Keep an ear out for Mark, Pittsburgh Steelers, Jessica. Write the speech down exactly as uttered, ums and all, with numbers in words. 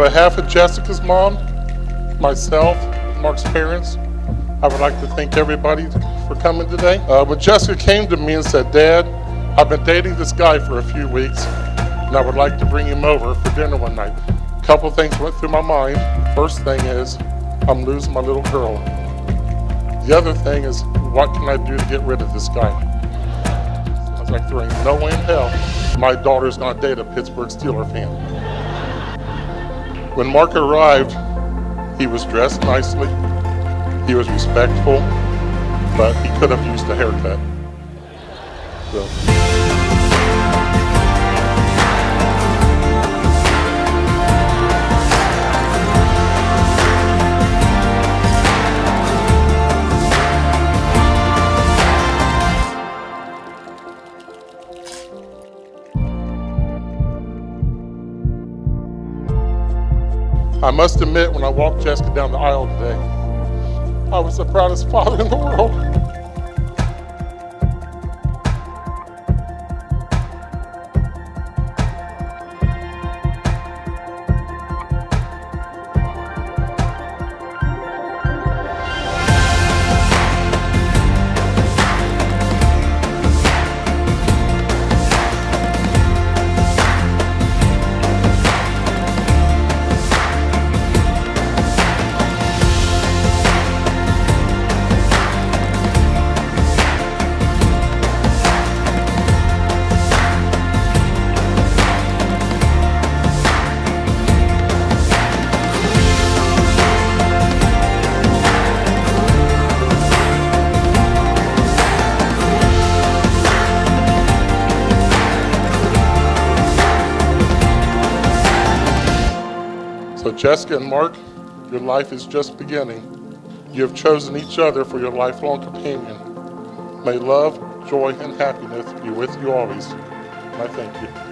behalf of Jessica's mom, myself, Mark's parents, I would like to thank everybody for coming today. Uh, when Jessica came to me and said, "Dad, I've been dating this guy for a few weeks, and I would like to bring him over for dinner one night," a couple things went through my mind. First thing is, I'm losing my little girl. The other thing is, what can I do to get rid of this guy? I was like, there ain't no way in hell my daughter's gonna date a Pittsburgh Steelers fan. When Mark arrived, he was dressed nicely, he was respectful, but he could have used a haircut. So. I must admit, when I walked Jessica down the aisle today, I was the proudest father in the world. So Jessica and Mark, your life is just beginning. You have chosen each other for your lifelong companion. May love, joy, and happiness be with you always. I thank you.